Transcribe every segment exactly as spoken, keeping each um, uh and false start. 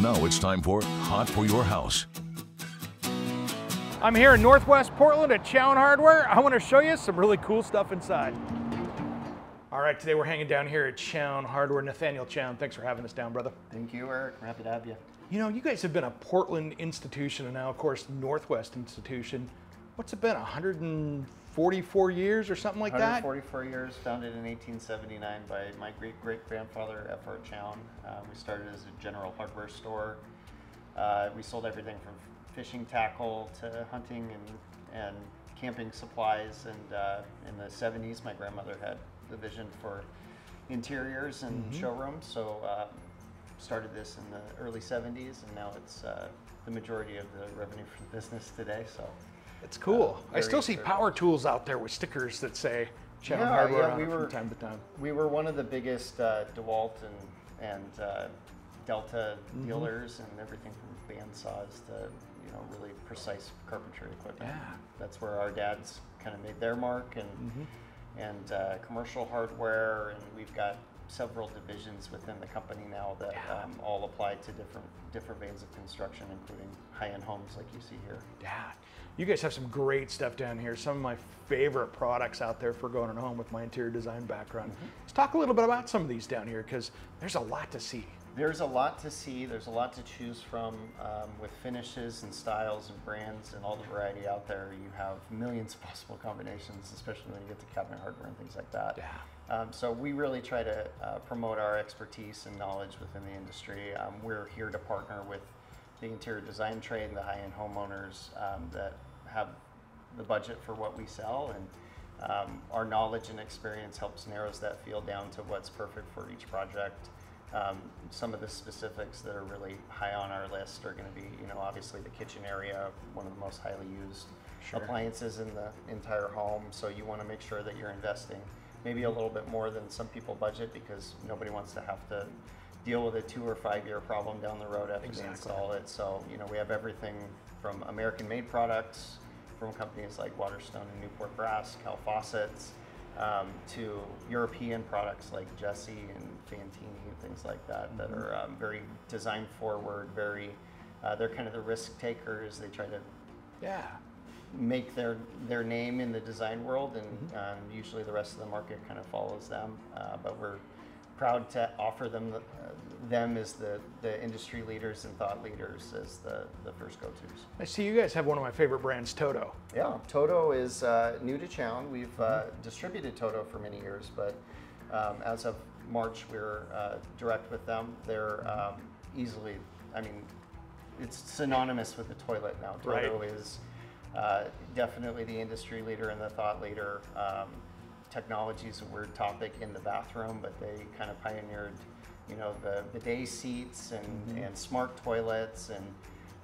Now it's time for Hot for Your House. I'm here in Northwest Portland at Chown Hardware. I want to show you some really cool stuff inside. All right, today we're hanging down here at Chown Hardware. Nathaniel Chown, thanks for having us down, brother. Thank you, Eric. Happy to have you. You know, you guys have been a Portland institution and now, of course, Northwest institution. What's it been, one hundred forty-four years or something like that? one hundred forty-four years, founded in eighteen seventy-nine by my great-great-grandfather, F R Chown. Uh, we started as a general hardware store. Uh, we sold everything from fishing tackle to hunting and, and camping supplies. And uh, in the seventies, my grandmother had the vision for interiors and mm-hmm. showrooms. So uh, started this in the early seventies, and now it's uh, the majority of the revenue for the business today. So. It's cool. Uh, I still see power tools out there with stickers that say Chown yeah, Hardware yeah, we on were, from time to time. We were one of the biggest uh, DeWalt and, and uh, Delta mm-hmm. dealers, and everything from bandsaws to you know really precise carpentry equipment. Yeah. That's where our dads kind of made their mark, and, mm-hmm. and uh, commercial hardware, and we've got several divisions within the company now that yeah. um, all apply to different different veins of construction, including high-end homes like you see here. Yeah, you guys have some great stuff down here. Some of my favorite products out there for going home with my interior design background. Mm-hmm. Let's talk a little bit about some of these down here, because there's a lot to see. There's a lot to see. There's a lot to choose from um, with finishes and styles and brands and all the variety out there. You have millions of possible combinations, especially when you get to cabinet hardware and things like that. Yeah. Um, so we really try to uh, promote our expertise and knowledge within the industry. Um, we're here to partner with the interior design trade and the high-end homeowners um, that have the budget for what we sell, and um, our knowledge and experience helps narrows that field down to what's perfect for each project. Um, some of the specifics that are really high on our list are going to be, you know, obviously the kitchen area, one of the most highly used sure. appliances in the entire home. So you want to make sure that you're investing maybe a little bit more than some people budget, because nobody wants to have to deal with a two or five year problem down the road after exactly. they install it. So, you know, we have everything from American made products from companies like Waterstone and Newport Brass, Cal Faucets, um, to European products like Jesse and Fantini and things like that, that are um, very design forward, very, uh, they're kind of the risk takers. They try to yeah. make their, their name in the design world, and um, usually the rest of the market kind of follows them, uh, but we're proud to offer them, the, uh, them as the, the industry leaders and thought leaders as the, the first go-tos. I see you guys have one of my favorite brands, Toto. Yeah, Toto is uh, new to Chown. We've uh, distributed Toto for many years, but um, as of March, we're uh, direct with them. They're um, easily, I mean, it's synonymous with the toilet now. Toto right. is uh, definitely the industry leader and the thought leader. Um, Technology is a weird topic in the bathroom, but they kind of pioneered, you know, the bidet seats and, mm-hmm. and smart toilets, and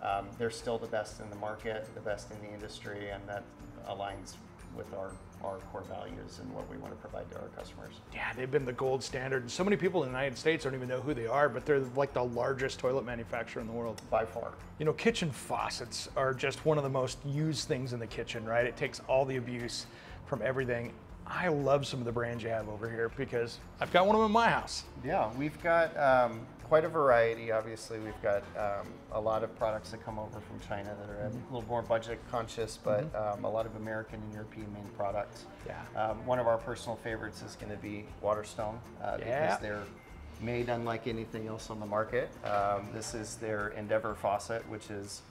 um, they're still the best in the market, the best in the industry, and that aligns with our, our core values and what we want to provide to our customers. Yeah, they've been the gold standard. And so many people in the United States don't even know who they are, but they're like the largest toilet manufacturer in the world. By far. You know, kitchen faucets are just one of the most used things in the kitchen, right? It takes all the abuse from everything. I love some of the brands you have over here, because I've got one of them in my house. Yeah, we've got um, quite a variety. Obviously, we've got um, a lot of products that come over from China that are mm-hmm. a little more budget conscious, but mm-hmm. um, a lot of American and European made products. Yeah. Um, one of our personal favorites is going to be Waterstone, uh, yeah. because they're made unlike anything else on the market. Um, this is their Endeavor faucet, which is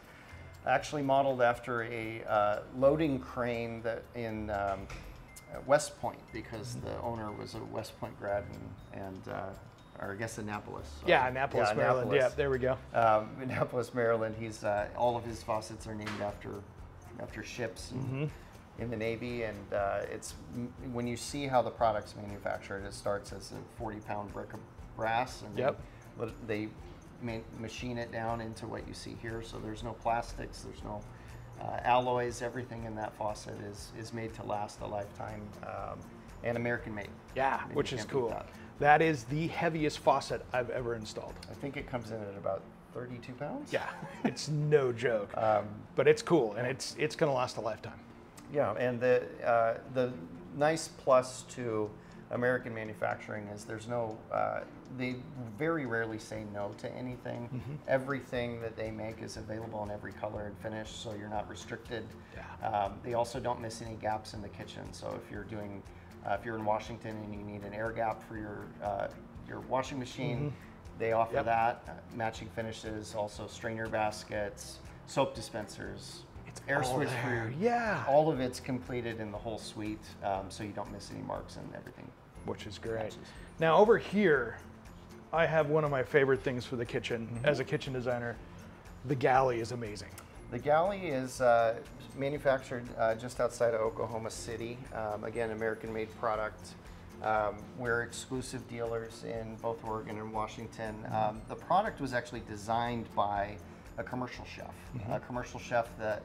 actually modeled after a uh, loading crane that in um, West Point, because the owner was a West Point grad, and, and uh, or I guess Annapolis. So. Yeah, Annapolis, yeah, Maryland. Annapolis. Yeah, there we go. Um, Annapolis, Maryland. He's uh, all of his faucets are named after after ships and, mm-hmm. in the Navy, and uh, it's when you see how the product's manufactured, it starts as a forty-pound brick of brass, and yep. they, they machine it down into what you see here. So there's no plastics. There's no Uh, alloys, everything in that faucet is, is made to last a lifetime, um, and American made. Yeah, Maybe which is cool. That. that is the heaviest faucet I've ever installed. I think it comes in at about thirty-two pounds. Yeah, it's no joke, um, but it's cool, and it's, it's gonna last a lifetime. Yeah, and the, uh, the nice plus to American manufacturing is there's no, uh, they very rarely say no to anything. Mm-hmm. Everything that they make is available in every color and finish, so you're not restricted. Yeah. Um, they also don't miss any gaps in the kitchen. So if you're doing, uh, if you're in Washington and you need an air gap for your, uh, your washing machine, mm-hmm. they offer yep. that. Uh, matching finishes, also strainer baskets, soap dispensers. It's air switch for yeah. All of it's completed in the whole suite, um, so you don't miss any marks and everything. Which is great. Matches. Now over here, I have one of my favorite things for the kitchen. Mm-hmm. As a kitchen designer, the Gally is amazing. The Gally is uh, manufactured uh, just outside of Oklahoma City. Um, again, American-made product. Um, we're exclusive dealers in both Oregon and Washington. Um, the product was actually designed by a commercial chef, mm-hmm. a commercial chef that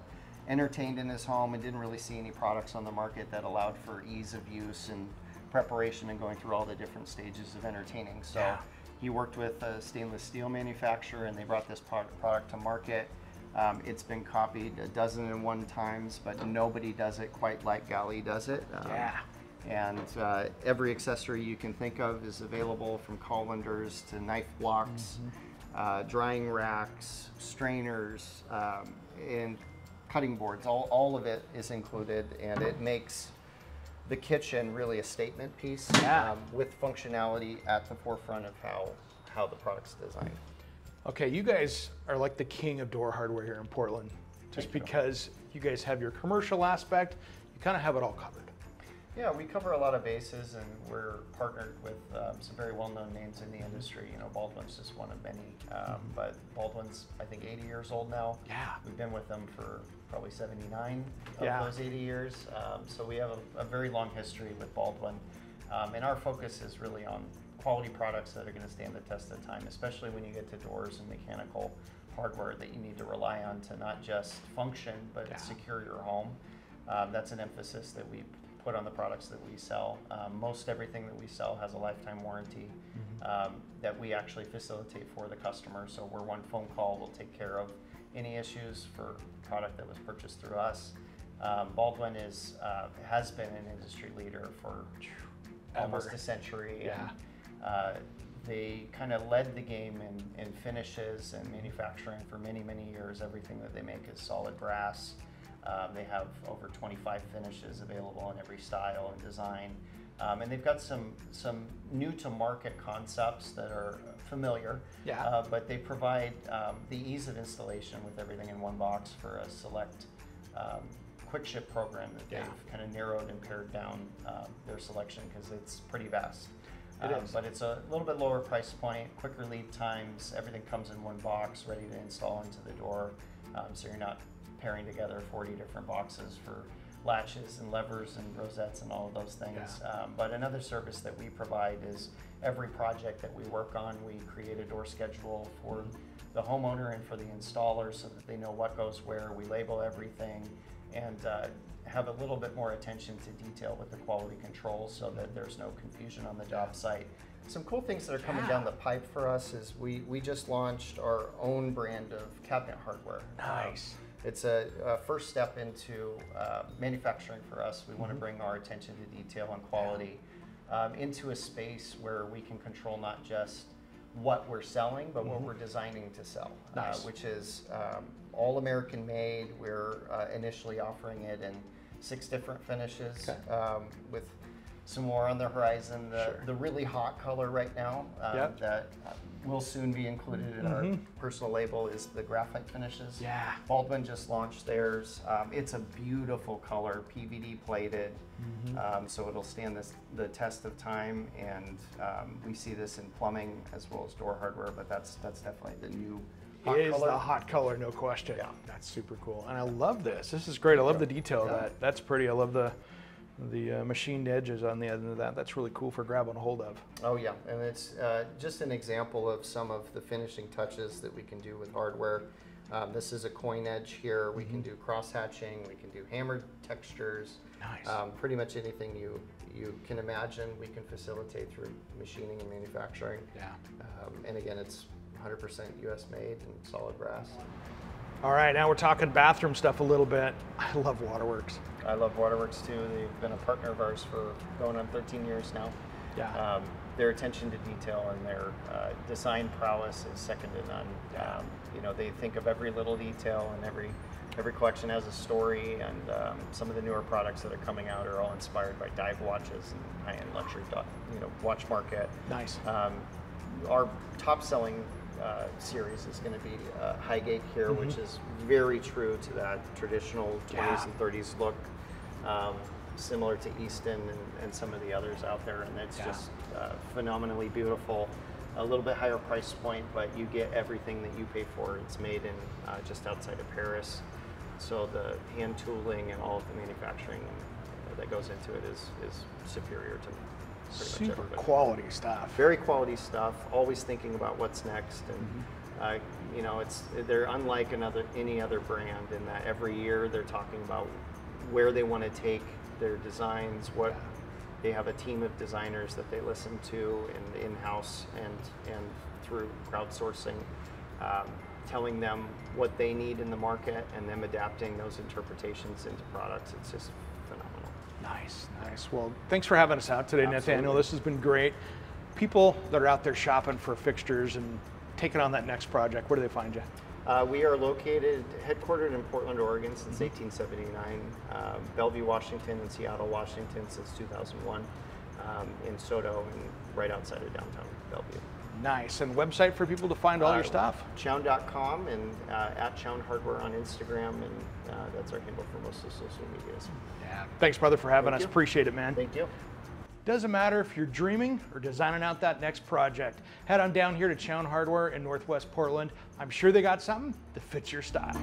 entertained in his home and didn't really see any products on the market that allowed for ease of use and preparation and going through all the different stages of entertaining. So yeah. he worked with a stainless steel manufacturer and they brought this product to market. Um, it's been copied a dozen and one times, but nobody does it quite like Gally does it. Um, yeah. And uh, every accessory you can think of is available, from colanders to knife blocks, mm-hmm. Uh, drying racks, strainers, um, and cutting boards. All, all of it is included, and it makes the kitchen really a statement piece yeah. um, with functionality at the forefront of how, how the product's designed. Okay, you guys are like the king of door hardware here in Portland, just because you guys have your commercial aspect, you kind of have it all covered. Yeah, we cover a lot of bases, and we're partnered with um, some very well-known names in the industry. You know, Baldwin's just one of many, um, but Baldwin's, I think, eighty years old now. Yeah. We've been with them for probably seventy-nine of yeah. those eighty years. Um, so we have a, a very long history with Baldwin, um, and our focus is really on quality products that are going to stand the test of time, especially when you get to doors and mechanical hardware that you need to rely on to not just function, but yeah. secure your home. Um, that's an emphasis that we put on the products that we sell. Um, most everything that we sell has a lifetime warranty mm-hmm. um, that we actually facilitate for the customer. So we're one phone call, we'll take care of any issues for product that was purchased through us. Um, Baldwin is uh, has been an industry leader for Ever. almost a century. Yeah. And, uh, they kind of led the game in, in finishes and manufacturing for many, many years. Everything that they make is solid brass. Um, they have over twenty-five finishes available in every style and design. Um, and they've got some, some new to market concepts that are familiar, yeah. uh, but they provide um, the ease of installation with everything in one box for a select um, quick ship program that yeah. they've kind of narrowed and pared down um, their selection, because it's pretty vast. It um, is. But it's a little bit lower price point, quicker lead times, everything comes in one box ready to install into the door, um, so you're not pairing together forty different boxes for latches and levers and rosettes and all of those things. Yeah. Um, but another service that we provide is every project that we work on, we create a door schedule for the homeowner and for the installer so that they know what goes where. We label everything and uh, have a little bit more attention to detail with the quality control so that there's no confusion on the job site. Some cool things that are coming yeah. down the pipe for us is we, we just launched our own brand of cabinet hardware. Nice. Um, It's a, a first step into uh, manufacturing for us. We mm-hmm. want to bring our attention to detail and quality um, into a space where we can control not just what we're selling, but mm-hmm. what we're designing to sell, nice. uh, which is um, all American made. We're uh, initially offering it in six different finishes okay. um, with some more on the horizon. The, sure. the really hot color right now um, yep. that uh, will soon be included in mm-hmm. our personal label is the graphite finishes. Yeah. Baldwin just launched theirs. Um, it's a beautiful color, P V D plated, mm-hmm. um, so it'll stand this, the test of time. And um, we see this in plumbing as well as door hardware, but that's that's definitely the new hot color. It is the hot color, no question. Yeah. That's super cool. And I love this. This is great. I love the detail yeah. of that. That's pretty. I love the the uh, machined edges on the end of that. That's really cool for grabbing hold of. Oh yeah, and it's uh, just an example of some of the finishing touches that we can do with hardware. Um, this is a coin edge here. We mm-hmm. can do cross hatching, we can do hammered textures. Nice. Um, pretty much anything you, you can imagine we can facilitate through machining and manufacturing. Yeah. Um, and again, it's one hundred percent U S made and solid brass. All right, now we're talking bathroom stuff a little bit. I love Waterworks. I love Waterworks too. They've been a partner of ours for going on thirteen years now. Yeah. Um, their attention to detail and their uh, design prowess is second to none. Yeah. Um, you know, they think of every little detail, and every every collection has a story. And um, some of the newer products that are coming out are all inspired by dive watches and high-end luxury, you know, watch market. Nice. Um, our top-selling uh, series is going to be uh, Highgate here, mm-hmm. which is very true to that traditional yeah. twenties and thirties look. Um, similar to Easton and, and some of the others out there, and it's yeah. just uh, phenomenally beautiful. A little bit higher price point, but you get everything that you pay for. It's made in uh, just outside of Paris, so the hand tooling and all of the manufacturing that goes into it is is superior to pretty much everybody. Super quality stuff. Very quality stuff. Always thinking about what's next, and mm-hmm. uh, you know, it's they're unlike another any other brand in that every year they're talking about where they want to take their designs, what they have a team of designers that they listen to in in-house and and through crowdsourcing, um, telling them what they need in the market and them adapting those interpretations into products. It's just phenomenal. Nice, nice. Well, thanks for having us out today, Absolutely. Nathaniel. This has been great. People that are out there shopping for fixtures and taking on that next project, where do they find you? Uh, we are located, headquartered in Portland, Oregon since mm-hmm. eighteen seventy-nine, uh, Bellevue, Washington, and Seattle, Washington since two thousand one, um, in Soto, and right outside of downtown Bellevue. Nice. And website for people to find all uh, your stuff? Chown dot com and uh, at Chown Hardware on Instagram, and uh, that's our handle for most of the social medias. Yeah. Thanks, brother, for having Thank us. You. Appreciate it, man. Thank you. Doesn't matter if you're dreaming or designing out that next project. Head on down here to Chown Hardware in Northwest Portland. I'm sure they got something that fits your style.